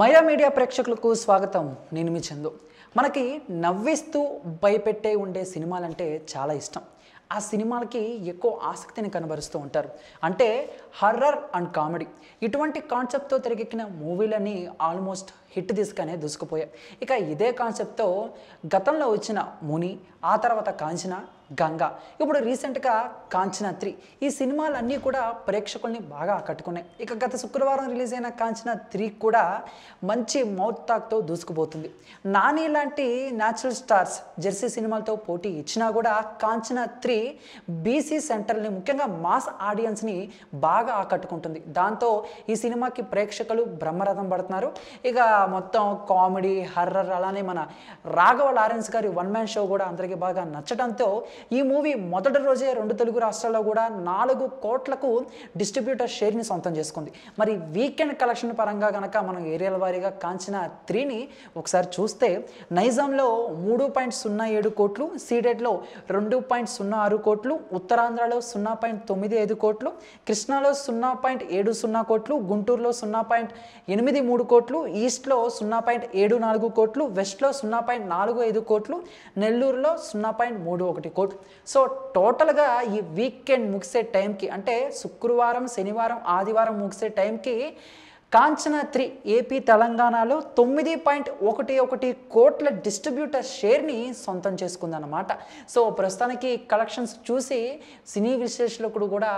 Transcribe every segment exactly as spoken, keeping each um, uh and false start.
Myra media ప్రేక్షకులకు స్వాగతం. నేను మీ చందు. మనకి నవ్విస్తూ భయపెట్టే ఉండే సినిమాలంటే చాలా ఇష్టం. ఆ సినిమాలకి ఎక్కువ ఆసక్తిని కనబరుస్తూ ఉంటారు. అంటే హర్రర్ అండ్ కామెడీ ఇటువంటి కాన్సెప్ట్తో తెరకెక్కిన మూవీలని ఆల్మోస్ట్ హిట్ తీసుకనే దూసుకుపోయాయి. ఇక ఇదే కాన్సెప్ట్తో గతంలో వచ్చిన ముని, ఆ తర్వాత కాంచన, గంగా, ఇప్పుడు రీసెంట్గా కాంచన త్రీ. ఈ సినిమాలన్నీ కూడా ప్రేక్షకుల్ని బాగా ఆకట్టుకున్నాయి. ఇక గత శుక్రవారం రిలీజ్ అయిన కాంచన త్రీ కూడా మంచి మౌత్ టాక్తో దూసుకుపోతుంది. నాని లాంటి న్యాచురల్ స్టార్స్ జెర్సీ సినిమాలతో పోటీ ఇచ్చినా కూడా కాంచన త్రీ బీసీ సెంటర్ని, ముఖ్యంగా మాస్ ఆడియన్స్ని బాగా ఆకట్టుకుంటుంది. దాంతో ఈ సినిమాకి ప్రేక్షకులు బ్రహ్మరథం పడుతున్నారు. ఇక మొత్తం కామెడీ, హర్రర్, అలానే మన రాఘవ లారెన్స్ గారి వన్ మ్యాన్ షో కూడా అందరికీ బాగా నచ్చడంతో ఈ మూవీ మొదటి రోజే రెండు తెలుగు రాష్ట్రాల్లో కూడా నాలుగు కోట్లకు డిస్ట్రిబ్యూటర్ షేర్ని సొంతం చేసుకుంది. మరి వీకెండ్ కలెక్షన్ పరంగా కనుక మనం ఏరియాల వారీగా కాంచన త్రీని ఒకసారి చూస్తే, నైజాంలో మూడు పాయింట్ సున్నా ఏడు కోట్లు, సీడెడ్లో రెండు పాయింట్ సున్నా ఆరు కోట్లు, ఉత్తరాంధ్రలో సున్నా పాయింట్ తొమ్మిది ఐదు కోట్లు, కృష్ణాలో సున్నా పాయింట్ ఏడు సున్నా కోట్లు, గుంటూరులో సున్నా పాయింట్ ఎనిమిది మూడు కోట్లు, ఈస్ట్ లో సున్నా పాయింట్ ఏడు నాలుగు కోట్లు, వెస్ట్లో సున్నా పాయింట్ నాలుగు ఐదు కోట్లు, నెల్లూరులో సున్నా పాయింట్ మూడు ఒకటి కోట్లు. సో టోటల్గా ఈ వీకెండ్ ముగిసే టైంకి, అంటే శుక్రవారం, శనివారం, ఆదివారం ముగిసే టైంకి కాంచన త్రీ ఏపీ తెలంగాణలో తొమ్మిది పాయింట్ ఒకటి ఒకటి కోట్ల డిస్ట్రిబ్యూటర్ షేర్ని సొంతం చేసుకుందన్నమాట. సో ప్రస్తుతానికి కలెక్షన్స్ చూసి సినీ విశ్లేషకులు కూడా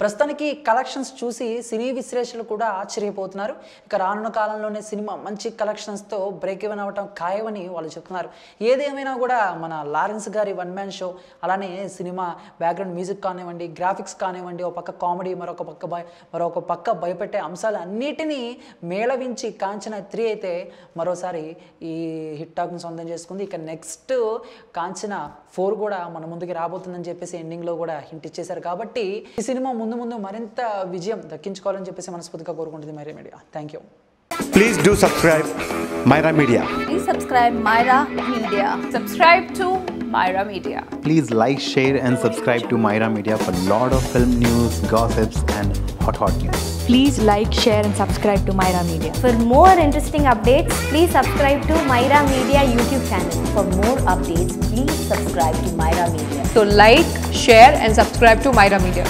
ప్రస్తుతానికి కలెక్షన్స్ చూసి సినీ విశ్లేషకులు కూడా ఆశ్చర్యపోతున్నారు. ఇక రానున్న కాలంలోనే సినిమా మంచి కలెక్షన్స్తో బ్రేక్ ఈవెన్ అవ్వటం ఖాయమని వాళ్ళు చెప్తున్నారు. ఏదేమైనా కూడా మన లారెన్స్ గారి వన్ మ్యాన్ షో, అలానే సినిమా బ్యాక్గ్రౌండ్ మ్యూజిక్ కానివ్వండి, గ్రాఫిక్స్ కానివ్వండి, ఒక పక్క కామెడీ, మరొక పక్క భయ మరొక పక్క భయపెట్టే అంశాలు అన్నిటినీ మేళవించి కాంచన త్రీ అయితే మరోసారి ఈ హిట్ టాక్ని సొంతం చేసుకుంది. ఇక నెక్స్ట్ కాంచన ఫోర్ కూడా మన ముందుకి రాబోతుందని చెప్పేసి ఎండింగ్లో కూడా హింట్ ఇచ్చేశారు. కాబట్టి ఈ సినిమా ముందు ముందు మరింత విజయం దక్కించుకోవాలని చెప్పేసి మనస్ఫూర్తిగా కోరుకుంటుంది Myra media. Thank you. Please do subscribe Myra media. Please subscribe Myra media. Subscribe to Myra media. Please like, share and subscribe to Myra media for lot of film news, gossips and hot hot news. Please like, share and subscribe to Myra media. For more interesting updates please subscribe to Myra media YouTube channel. For more updates please subscribe to Myra media. So like, share and subscribe to Myra media.